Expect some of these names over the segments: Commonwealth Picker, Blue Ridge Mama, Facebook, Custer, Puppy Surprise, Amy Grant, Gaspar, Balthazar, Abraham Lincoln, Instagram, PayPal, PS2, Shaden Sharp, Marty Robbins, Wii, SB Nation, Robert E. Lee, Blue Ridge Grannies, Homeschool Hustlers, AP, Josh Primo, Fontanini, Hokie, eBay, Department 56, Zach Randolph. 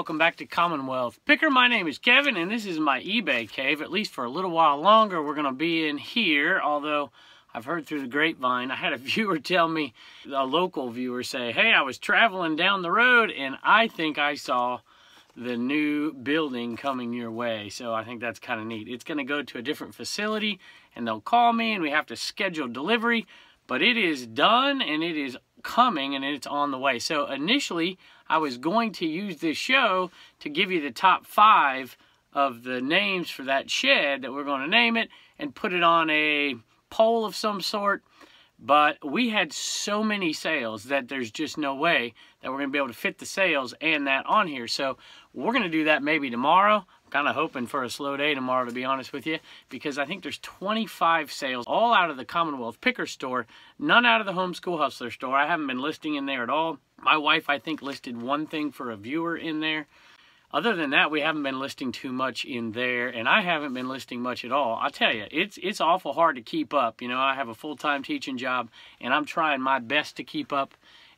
welcome back to Commonwealth Picker. My name is Kevin, and this is my eBay cave. At least for a little while longer, we're going to be in here, although I've heard through the grapevine, I had a viewer tell me, a local viewer say, hey, I was traveling down the road, and I think I saw the new building coming your way. So I think that's kind of neat. It's going to go to a different facility, and they'll call me, and we have to schedule delivery, but it is done, and it is coming, and it's on the way. So initially I was going to use this show to give you the top 5 of the names for that shed that we're going to name it and put it on a poll of some sort, but we had so many sales that there's just no way that we're going to be able to fit the sales and that on here. So we're going to do that maybe tomorrow. I'm kind of hoping for a slow day tomorrow, to be honest with you, because I think there's 25 sales all out of the Commonwealth Picker store, none out of the Homeschool Hustler store. I haven't been listing in there at all. My wife, I think, listed one thing for a viewer in there. Other than that, we haven't been listing too much in there, and I haven't been listing much at all. I'll tell you, it's awful hard to keep up. You know, I have a full-time teaching job, and I'm trying my best to keep up,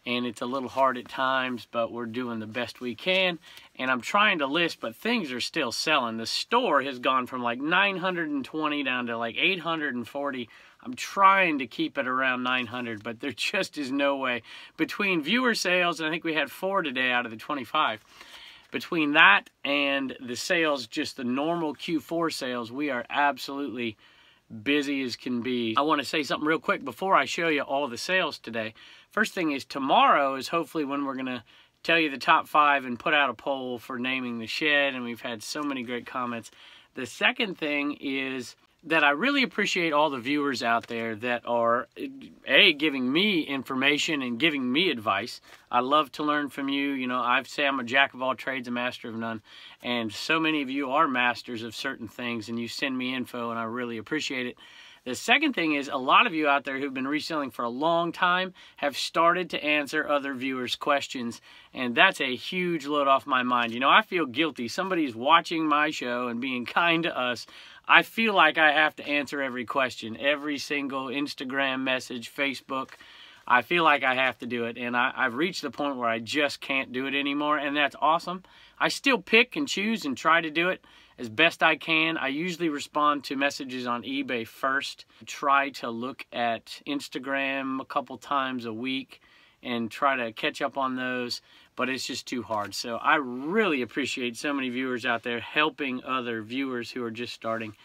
and it's a little hard at times, but we're doing the best we can. And I'm trying to list, but things are still selling. The store has gone from like 920 down to like 840. I'm trying to keep it around 900, but there just is no way. Between viewer sales, and I think we had 4 today out of the 25. Between that and the sales, just the normal Q4 sales, we are absolutely busy as can be. I want to say something real quick before I show you all the sales today. First thing is, tomorrow is hopefully when we're going to tell you the top 5 and put out a poll for naming the shed, and we've had so many great comments. The second thing is that I really appreciate all the viewers out there that are, A, giving me information and giving me advice. I love to learn from you. You know, I say I'm a jack of all trades, a master of none. And so many of you are masters of certain things, and you send me info, and I really appreciate it. The second thing is, a lot of you out there who've been reselling for a long time have started to answer other viewers' questions, and that's a huge load off my mind. You know, I feel guilty. Somebody's watching my show and being kind to us. I feel like I have to answer every question, every single Instagram message, Facebook. I feel like I have to do it, and I've reached the point where I just can't do it anymore, and that's awesome. I still pick and choose and try to do it as best I can. I usually respond to messages on eBay first, try to look at Instagram a couple times a week, and try to catch up on those, but it's just too hard. So I really appreciate so many viewers out there helping other viewers who are just starting,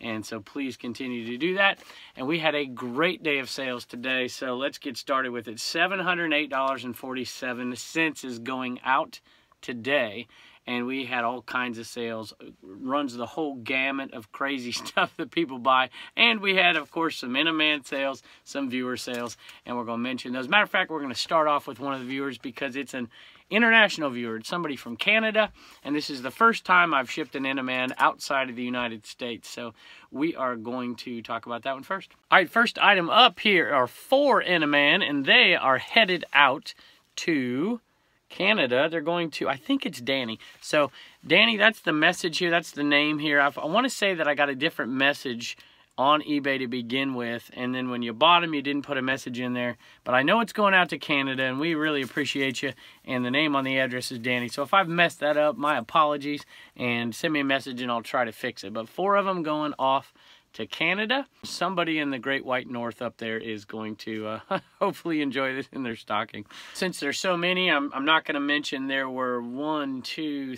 and so please continue to do that. And we had a great day of sales today, so let's get started with it. $708.47 is going out today, and we had all kinds of sales. It runs the whole gamut of crazy stuff that people buy. And we had, of course, some Eneman sales, some viewer sales, and we're going to mention those. Matter of fact, we're going to start off with one of the viewers because it's an international viewer. It's somebody from Canada, and this is the first time I've shipped an Eneman outside of the United States. So we are going to talk about that one first. All right, first item up here are 4 Eneman, and they are headed out to Canada. They're going to, I think it's Danny. So Danny, that's the message here. That's the name here. I want to say that I got a different message on eBay to begin with, and then when you bought them, you didn't put a message in there. But I know it's going out to Canada, and we really appreciate you. And the name on the address is Danny. So if I've messed that up, my apologies. And send me a message, and I'll try to fix it. But 4 of them going off to Canada. Somebody in the Great White North up there is going to hopefully enjoy this in their stocking. Since there's so many, I'm not going to mention there were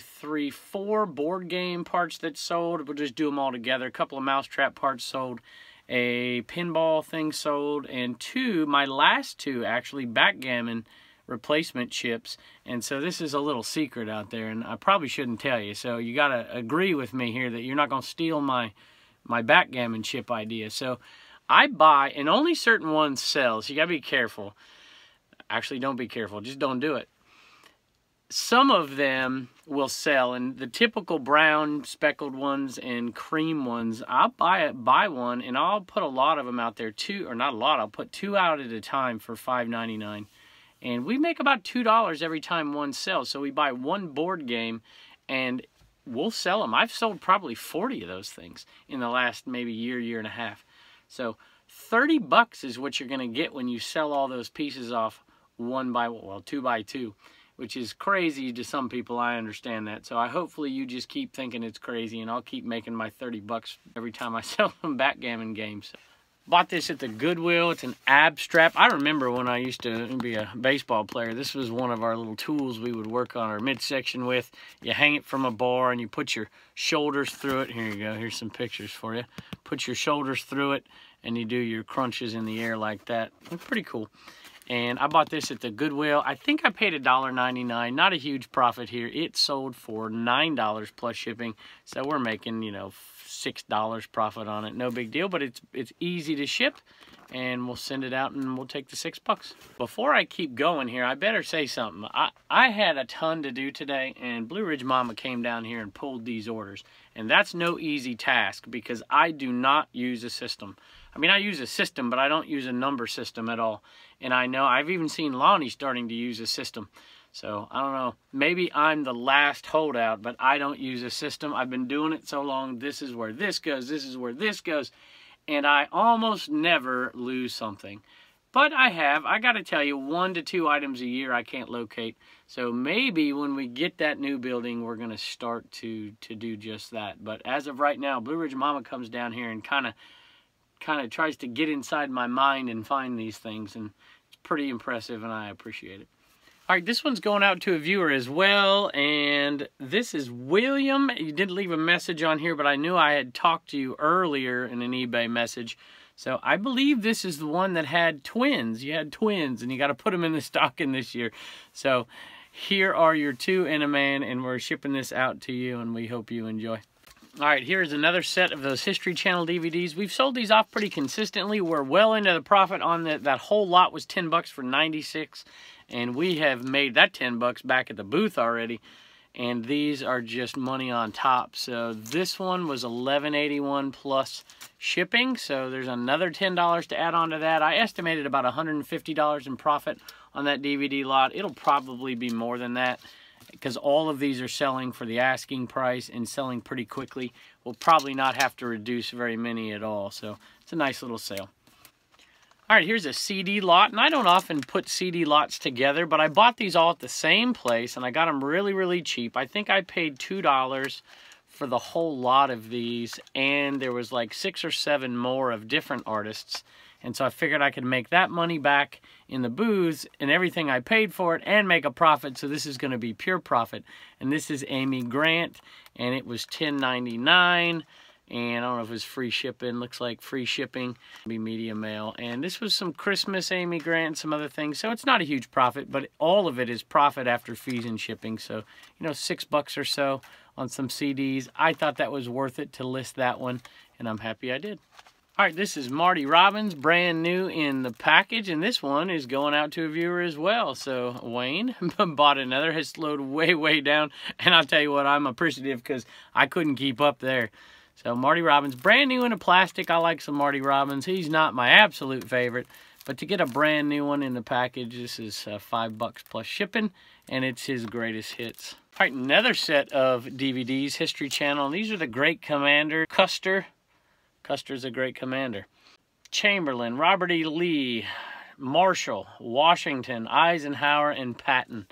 4 board game parts that sold. We'll just do them all together. A couple of mousetrap parts sold, a pinball thing sold, and 2, my last 2 actually, backgammon replacement chips. And so this is a little secret out there, and I probably shouldn't tell you. So you got to agree with me here that you're not going to steal my backgammon chip idea. So I buy, and only certain ones sell, so you gotta be careful. Actually, don't be careful, just don't do it. Some of them will sell, and the typical brown speckled ones and cream ones, I'll buy one, and I'll put a lot of them out there, I'll put 2 out at a time for $5.99, and we make about $2 every time one sells. So we buy one board game, and we'll sell them. I've sold probably 40 of those things in the last maybe year and a half. So $30 is what you're going to get when you sell all those pieces off 2 by 2. which is crazy to some people. I understand that. So hopefully you just keep thinking it's crazy, and I'll keep making my 30 bucks every time I sell them backgammon games. Bought this at the Goodwill. It's an ab strap. I remember when I used to be a baseball player, this was one of our little tools we would work on our midsection with. You hang it from a bar and you put your shoulders through it. Here you go. Here's some pictures for you. Put your shoulders through it and you do your crunches in the air like that. They're pretty cool. And I bought this at the Goodwill. I think I paid $1.99. Not a huge profit here. It sold for $9 plus shipping. So we're making, you know, $6 profit on it. No big deal, but it's easy to ship. And we'll send it out and we'll take the $6. Before I keep going here, I better say something. I had a ton to do today, and Blue Ridge Mama came down here and pulled these orders. And that's no easy task because I do not use a system. I mean, I use a system, but I don't use a number system at all. And I know I've even seen Lonnie starting to use a system. So I don't know, maybe I'm the last holdout, but I don't use a system. I've been doing it so long. This is where this goes. This is where this goes. And I almost never lose something. But I have, I got to tell you, 1 to 2 items a year I can't locate. So maybe when we get that new building, we're going to start to do just that. But as of right now, Blue Ridge Mama comes down here and kind of tries to get inside my mind and find these things, and it's pretty impressive, and I appreciate it. All right, this one's going out to a viewer as well, and this is William. You did leave a message on here, but I knew I had talked to you earlier in an eBay message, so I believe this is the one that had twins. You had twins, and you got to put them in the stocking this year. So here are your 2 Eneman, and we're shipping this out to you, and we hope you enjoy. All right, here's another set of those History Channel DVDs. We've sold these off pretty consistently. We're well into the profit on that. That whole lot was 10 bucks for 96, and we have made that 10 bucks back at the booth already, and these are just money on top. So this one was $11.81 plus shipping, so there's another $10 to add on to that. I estimated about $150 in profit on that DVD lot. It'll probably be more than that, because all of these are selling for the asking price and selling pretty quickly. We'll probably not have to reduce very many at all, so it's a nice little sale. All right, here's a CD lot, and I don't often put CD lots together, but I bought these all at the same place, and I got them really, really cheap. I think I paid $2 for the whole lot of these, and there was like 6 or 7 more of different artists. And so I figured I could make that money back in the booths and everything I paid for it and make a profit. So this is going to be pure profit. And this is Amy Grant, and it was $10.99. And I don't know if it was free shipping. Looks like free shipping. It'll be media mail. And this was some Christmas Amy Grant, some other things. So it's not a huge profit, but all of it is profit after fees and shipping. So, you know, $6 or so on some CDs. I thought that was worth it to list that one, and I'm happy I did. All right, this is Marty Robbins, brand new in the package, and this one is going out to a viewer as well. So Wayne bought another, has slowed way, way down, and I'll tell you what, I'm appreciative because I couldn't keep up there. So Marty Robbins, brand new in a plastic. I like some Marty Robbins. He's not my absolute favorite, but to get a brand new one in the package, this is $5 plus shipping, and it's his greatest hits. All right, another set of DVDs, History Channel, and these are the Great Commander, Custer. Custer's a great commander. Chamberlain, Robert E. Lee, Marshall, Washington, Eisenhower, and Patton.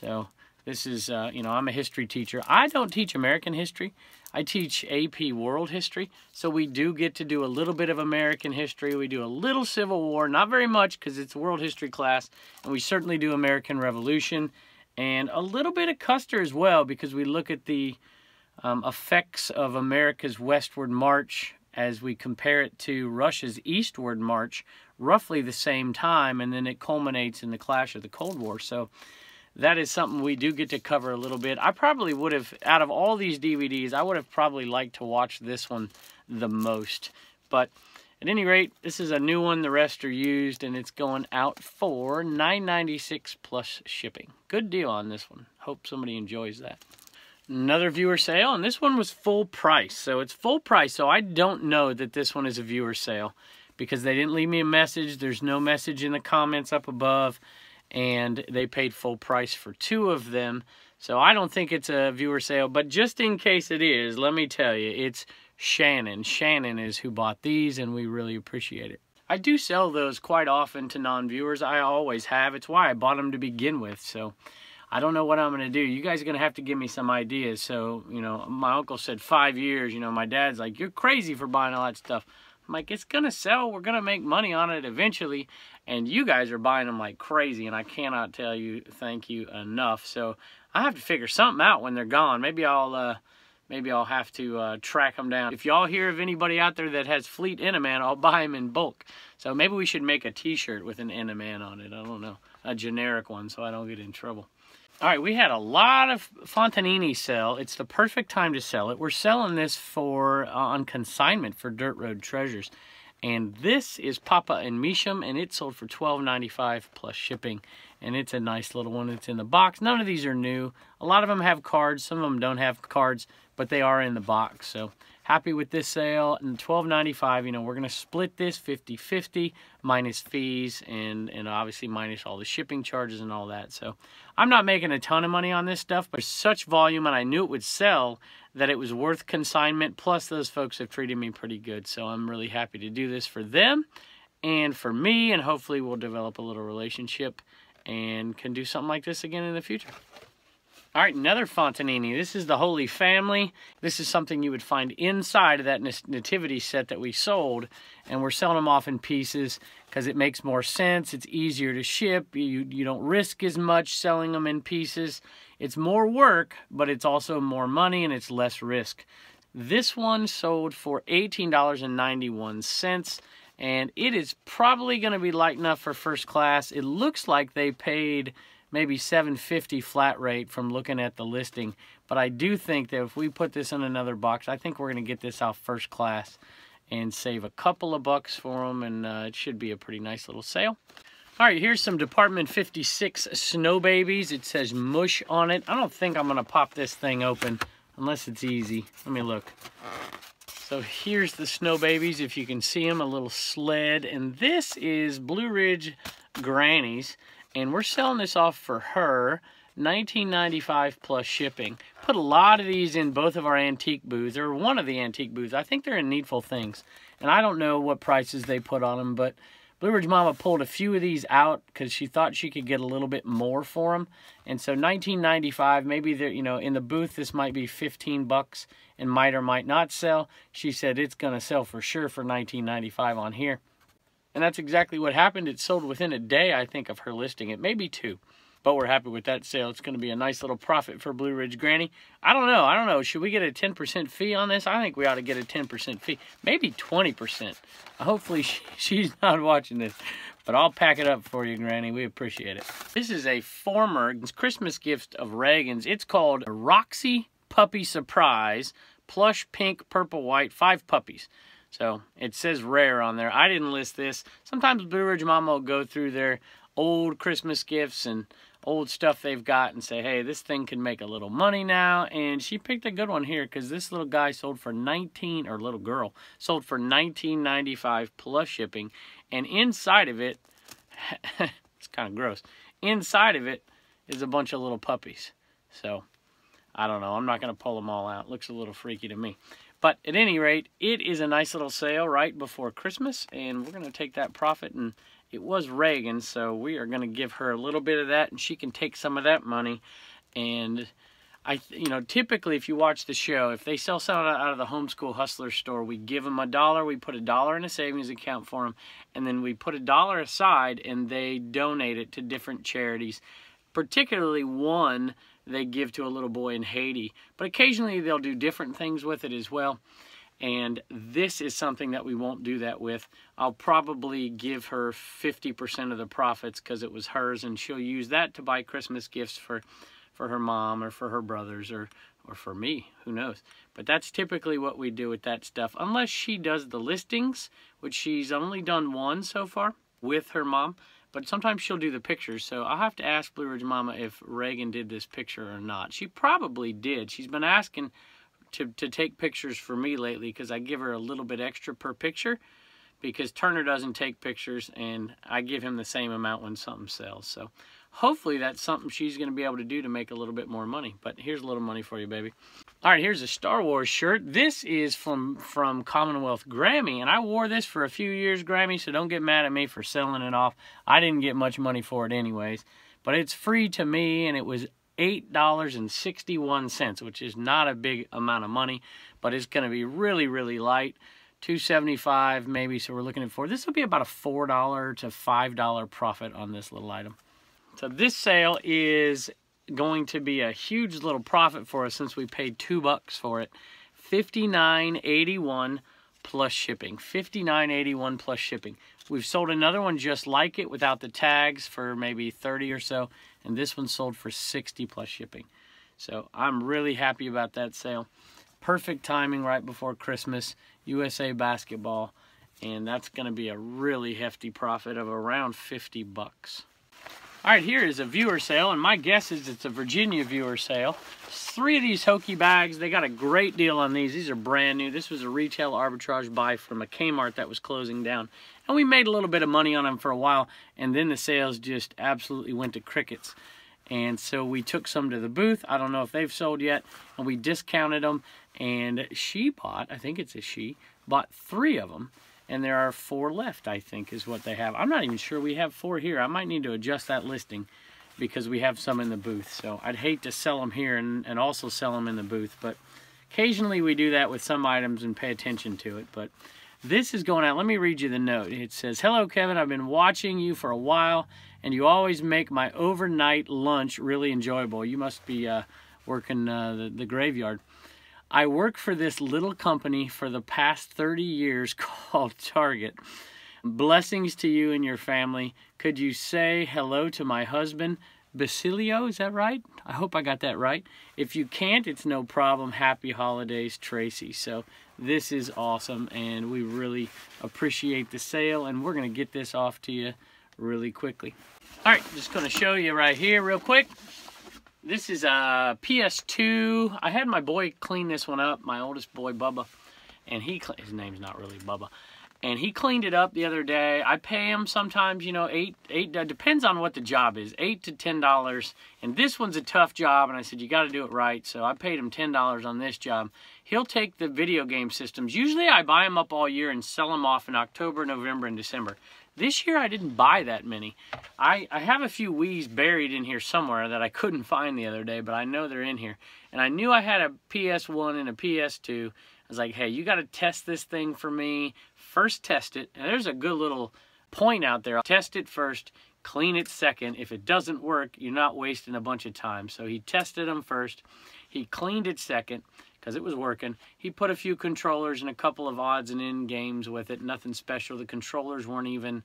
So this is, you know, I'm a history teacher. I don't teach American history. I teach AP World History. So we do get to do a little bit of American history. We do a little Civil War, not very much because it's a world history class. And we certainly do American Revolution and a little bit of Custer as well, because we look at the effects of America's westward march as we compare it to Russia's eastward march, roughly the same time, and then it culminates in the clash of the Cold War. So that is something we do get to cover a little bit. I probably would have, out of all these DVDs, I would have probably liked to watch this one the most. But at any rate, this is a new one. The rest are used, and it's going out for $9.96 plus shipping. Good deal on this one. Hope somebody enjoys that. Another viewer sale, and this one was full price. So it's full price, so I don't know that this one is a viewer sale because they didn't leave me a message. There's no message in the comments up above, and they paid full price for 2 of them. So I don't think it's a viewer sale, but just in case it is, let me tell you, it's Shannon. Shannon is who bought these, and we really appreciate it. I do sell those quite often to non-viewers. I always have. It's why I bought them to begin with, so... I don't know what I'm going to do. You guys are going to have to give me some ideas. So, you know, my uncle said 5 years. You know, my dad's like, you're crazy for buying all that stuff. I'm like, it's going to sell. We're going to make money on it eventually. And you guys are buying them like crazy. And I cannot tell you thank you enough. So I have to figure something out when they're gone. Maybe I'll have to track them down. If y'all hear of anybody out there that has fleet Eneman, I'll buy them in bulk. So maybe we should make a t-shirt with an Eneman on it. I don't know. A generic one so I don't get in trouble. All right, we had a lot of Fontanini sell. It's the perfect time to sell it. We're selling this for on consignment for Dirt Road Treasures. And this is Papa and Misham, and it sold for $12.95 plus shipping. And it's a nice little one. It's in the box. None of these are new. A lot of them have cards. Some of them don't have cards, but they are in the box. So happy with this sale. And $12.95, you know, we're going to split this 50-50 minus fees and obviously minus all the shipping charges and all that. So I'm not making a ton of money on this stuff, but such volume, and I knew it would sell, that it was worth consignment. Plus, those folks have treated me pretty good. So I'm really happy to do this for them and for me, and hopefully we'll develop a little relationship and can do something like this again in the future. All right, another Fontanini. This is the Holy Family. This is something you would find inside of that nativity set that we sold, and we're selling them off in pieces because it makes more sense. It's easier to ship. You don't risk as much selling them in pieces. It's more work, but it's also more money and it's less risk. This one sold for $18.91, and it is probably going to be light enough for first class. It looks like they paid maybe $7.50 flat rate from looking at the listing. But I do think that if we put this in another box, I think we're going to get this out first class and save a couple of bucks for them, and it should be a pretty nice little sale. All right, here's some Department 56 Snow Babies. It says Mush on it. I don't think I'm going to pop this thing open unless it's easy. Let me look. So here's the Snow Babies, if you can see them, a little sled. And this is Blue Ridge Grannies. And we're selling this off for her, $19.95 plus shipping. Put a lot of these in both of our antique booths, or one of the antique booths. I think they're in Needful Things. And I don't know what prices they put on them, but Blue Ridge Mama pulled a few of these out because she thought she could get a little bit more for them. And so $19.95, maybe they're, you know, in the booth this might be 15 bucks and might or might not sell. She said it's going to sell for sure for $19.95 on here. And that's exactly what happened. It sold within a day, I think, of her listing. It may be two, but we're happy with that sale. It's going to be a nice little profit for Blue Ridge Granny. I don't know. Should we get a 10% fee on this? I think we ought to get a 10% fee, maybe 20%. Hopefully she's not watching this, but I'll pack it up for you, Granny. We appreciate it. This is a former Christmas gift of Reagan's. It's called Roxy Puppy Surprise, plush, pink, purple, white, 5 puppies. So it says rare on there. I didn't list this. Sometimes Blue Ridge Mama will go through their old Christmas gifts and old stuff they've got and say, hey, this thing can make a little money now. And she picked a good one here because this little guy sold for little girl, sold for $19.95 plus shipping. And inside of it, it's kind of gross. Inside of it is a bunch of little puppies. So I don't know. I'm not going to pull them all out. Looks a little freaky to me. But at any rate, it is a nice little sale right before Christmas, and we're going to take that profit. And it was Reagan, so we are going to give her a little bit of that, and she can take some of that money. And typically if you watch the show, if they sell something out of the Homeschool Hustler store, we give them $1. We put $1 in a savings account for them, and then we put $1 aside, and they donate it to different charities. Particularly one they give to a little boy in Haiti. But occasionally they'll do different things with it as well. And this is something that we won't do that with. I'll probably give her 50% of the profits because it was hers, and she'll use that to buy Christmas gifts for her mom or for her brothers or for me. Who knows? But that's typically what we do with that stuff. Unless she does the listings, which she's only done one so far with her mom. But sometimes she'll do the pictures, so I'll have to ask Blue Ridge Mama if Reagan did this picture or not. She probably did. She's been asking to take pictures for me lately because I give her a little bit extra per picture because Turner doesn't take pictures, and I give him the same amount when something sells. So hopefully that's something she's going to be able to do to make a little bit more money. But here's a little money for you, baby. All right, here's a Star Wars shirt. This is from Commonwealth Grammy, and I wore this for a few years, Grammy, so don't get mad at me for selling it off. I didn't get much money for it anyways, but it's free to me, and it was $8.61, which is not a big amount of money, but it's going to be really, really light. $2.75 maybe, so we're looking at $4. This will be about a $4 to $5 profit on this little item. So this sale is going to be a huge little profit for us since we paid $2 for it. $59.81 plus shipping. $59.81 plus shipping. We've sold another one just like it without the tags for maybe $30 or so, and this one sold for $60 plus shipping. So I'm really happy about that sale. Perfect timing right before Christmas, USA basketball, and that's going to be a really hefty profit of around $50. All right, here is a viewer sale, and my guess is it's a Virginia viewer sale. It's 3 of these Hokie bags. They got a great deal on these. These are brand new. This was a retail arbitrage buy from a Kmart that was closing down. And we made a little bit of money on them for a while, and then the sales just absolutely went to crickets. And so we took some to the booth. I don't know if they've sold yet, and we discounted them. And she bought, I think it's a she, bought 3 of them. And there are 4 left, I think, is what they have. I'm not even sure we have 4 here. I might need to adjust that listing because we have some in the booth. So I'd hate to sell them here and also sell them in the booth. But occasionally we do that with some items and pay attention to it. But this is going out. Let me read you the note. It says, "Hello, Kevin. I've been watching you for a while, and you always make my overnight lunch really enjoyable." You must be working the graveyard. "I work for this little company for the past 30 years called Target. Blessings to you and your family. Could you say hello to my husband, Basilio?" Is that right? I hope I got that right. "If you can't, it's no problem. Happy holidays, Tracy." So this is awesome, and we really appreciate the sale, and we're going to get this off to you really quickly. All right, just going to show you right here real quick. This is a PS2. I had my boy clean this one up, my oldest boy, Bubba. And his name's not really Bubba. And he cleaned it up the other day. I pay him sometimes, you know, eight depends on what the job is, $8 to $10. And this one's a tough job, and I said, you got to do it right. So I paid him $10 on this job. He'll take the video game systems. Usually I buy them up all year and sell them off in October, November, and December. This year I didn't buy that many. I have a few Wii's buried in here somewhere that I couldn't find the other day, but I know they're in here. And I knew I had a PS1 and a PS2. I was like, hey, you got to test this thing for me. First test it. And there's a good little point out there. Test it first, clean it second. If it doesn't work, you're not wasting a bunch of time. So he tested them first. He cleaned it second, because it was working. He put a few controllers and a couple of odds and end games with it. Nothing special. The controllers weren't even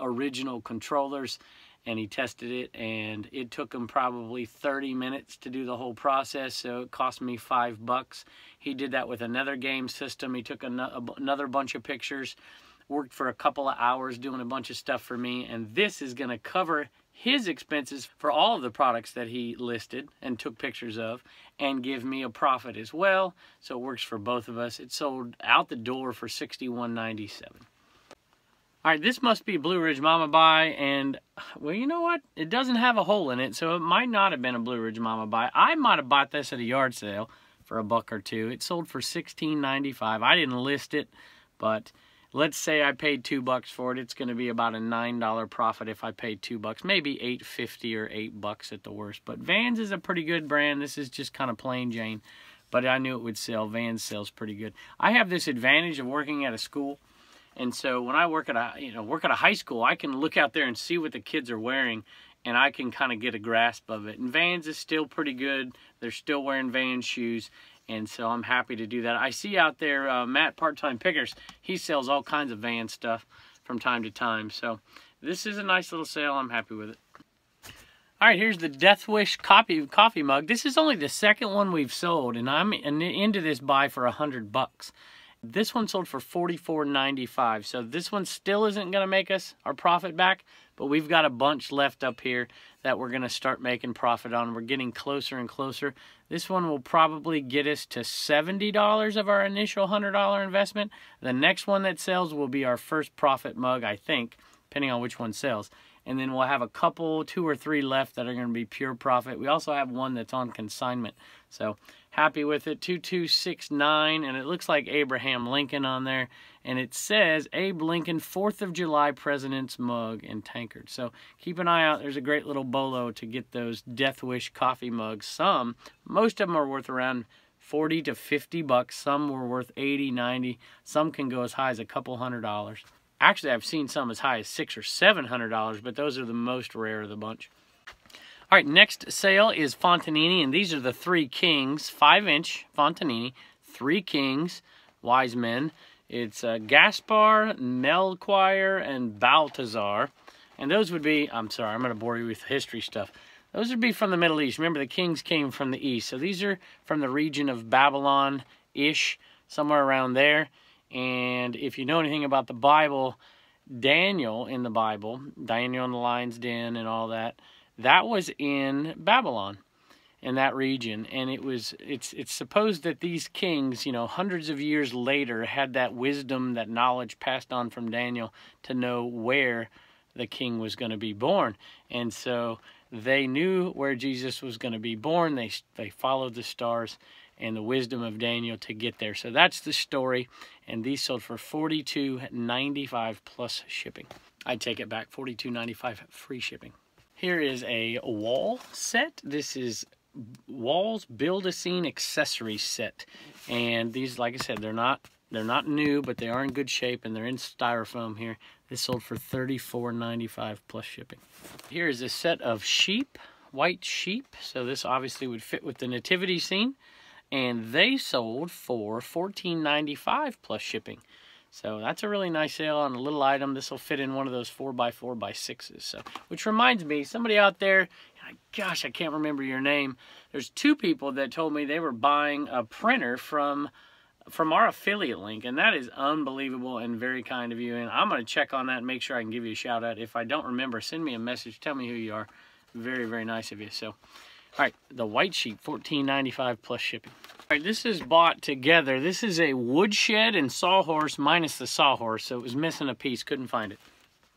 original controllers. And he tested it, and it took him probably 30 minutes to do the whole process, so it cost me $5. He did that with another game system. He took another bunch of pictures, worked for a couple of hours doing a bunch of stuff for me, and this is going to cover his expenses for all of the products that he listed and took pictures of and give me a profit as well. So it works for both of us. It sold out the door for $61.97. All right, this must be Blue Ridge Mama buy, and well, you know what? It doesn't have a hole in it, so it might not have been a Blue Ridge Mama buy. I might have bought this at a yard sale for $1 or $2. It sold for $16.95. I didn't list it, but let's say I paid $2 for it. It's going to be about a $9 profit if I paid $2, maybe $8.50 or $8 at the worst. But Vans is a pretty good brand. This is just kind of plain Jane, but I knew it would sell. Vans sells pretty good. I have this advantage of working at a school, and so when I work at a high school, I can look out there and see what the kids are wearing, and I can kind of get a grasp of it. And Vans is still pretty good. They're still wearing Vans shoes. And so I'm happy to do that. I see out there Matt, Part-Time Pickers, he sells all kinds of van stuff from time to time. So this is a nice little sale. I'm happy with it. All right, here's the Deathwish coffee mug. This is only the second one we've sold, and I'm into this buy for $100. This one sold for $44.95. So this one still isn't going to make us our profit back, but we've got a bunch left up here that we're going to start making profit on. We're getting closer and closer. This one will probably get us to $70 of our initial $100 investment. The next one that sells will be our first profit mug, I think, depending on which one sells. And then we'll have a couple, 2 or 3 left that are going to be pure profit. We also have one that's on consignment. So Happy with it. 2269, and it looks like Abraham Lincoln on there. And it says Abe Lincoln 4th of July President's Mug and Tankard. So keep an eye out. There's a great little bolo to get those Deathwish coffee mugs. Some, most of them are worth around $40 to $50. Some were worth 80, 90. Some can go as high as a couple $100s. Actually, I've seen some as high as $600 or $700, but those are the most rare of the bunch. All right, next sale is Fontanini, and these are the Three Kings, 5-inch Fontanini, Three Kings, Wise Men. It's Gaspar, Melchior, and Balthazar. And those would be, I'm sorry, I'm going to bore you with history stuff. Those would be from the Middle East. Remember, the kings came from the east. So these are from the region of Babylon-ish, somewhere around there. And if you know anything about the Bible, Daniel in the Bible, Daniel in the Lion's Den and all that, that was in Babylon, in that region. And it's supposed that these kings, you know, hundreds of years later, had that wisdom, that knowledge passed on from Daniel to know where the king was going to be born. And so they knew where Jesus was going to be born. They followed the stars and the wisdom of Daniel to get there. So that's the story. And these sold for $42.95 plus shipping. I take it back, $42.95 free shipping. Here is a wall set. This is Walls Build-A-Scene Accessory Set. And these, like I said, they're not new, but they are in good shape, and they're in styrofoam here. This sold for $34.95 plus shipping. Here is a set of sheep, white sheep. So this obviously would fit with the nativity scene. And they sold for $14.95 plus shipping. So that's a really nice sale on a little item. This will fit in one of those 4x4x6s. So, which reminds me, somebody out there, gosh, I can't remember your name. There's two people that told me they were buying a printer from our affiliate link, and that is unbelievable and very kind of you. And I'm going to check on that and make sure I can give you a shout out. If I don't remember, send me a message, tell me who you are. Very, very nice of you. So, all right, the white sheet, $14.95 plus shipping. All right, this is bought together. This is a woodshed and sawhorse minus the sawhorse, so it was missing a piece, couldn't find it.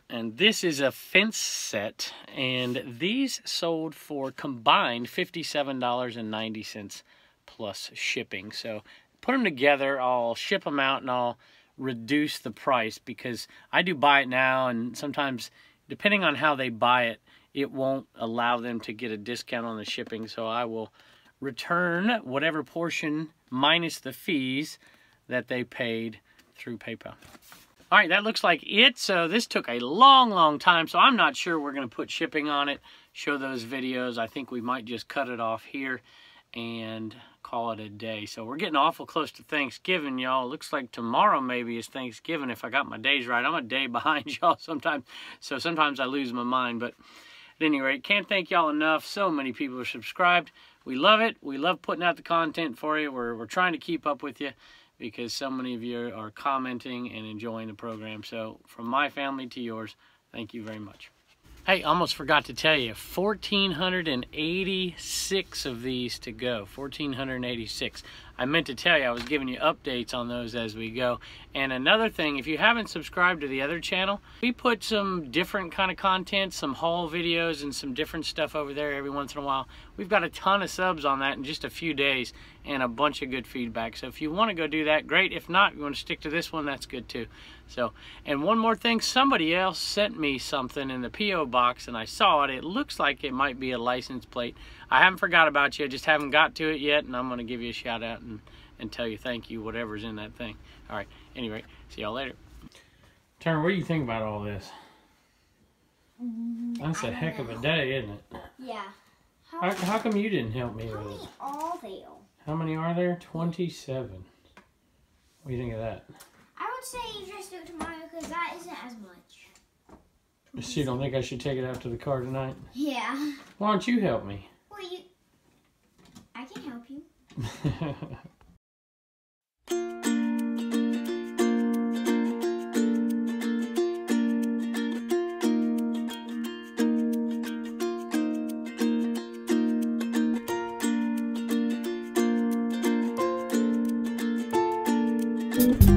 And this is a fence set, and these sold for combined $57.90 plus shipping. So put them together, I'll ship them out, and I'll reduce the price because I do buy it now, and sometimes, depending on how they buy it, it won't allow them to get a discount on the shipping. So I will return whatever portion minus the fees that they paid through PayPal. All right, that looks like it. So this took a long, long time, so I'm not sure we're going to put shipping on it, show those videos. I think we might just cut it off here and call it a day. So we're getting awful close to Thanksgiving, y'all. Looks like tomorrow maybe is Thanksgiving if I got my days right. I'm a day behind y'all sometimes, so sometimes I lose my mind. But at any rate, can't thank y'all enough. So many people are subscribed. We love it. We love putting out the content for you. We're trying to keep up with you because so many of you are commenting and enjoying the program. So from my family to yours, thank you very much. Hey, almost forgot to tell you, 1,486 of these to go, 1,486. I meant to tell you, I was giving you updates on those as we go. And another thing, if you haven't subscribed to the other channel, we put some different kind of content, some haul videos and some different stuff over there every once in a while. We've got a ton of subs on that in just a few days and a bunch of good feedback. So if you want to go do that, great. If not, you want to stick to this one, that's good too. So, and one more thing, somebody else sent me something in the P.O. box and I saw it. It looks like it might be a license plate. I haven't forgot about you, I just haven't got to it yet, and I'm going to give you a shout out and tell you thank you, whatever's in that thing. All right, anyway, see y'all later. Turner, what do you think about all this? That's a heck of a day, isn't it? Yeah. How come you didn't help me with it? How many are there? How many are there? 27. What do you think of that? I would say you just do it tomorrow because that isn't as much. So you don't think I should take it out to the car tonight? Yeah. Why don't you help me? Well, I can help you.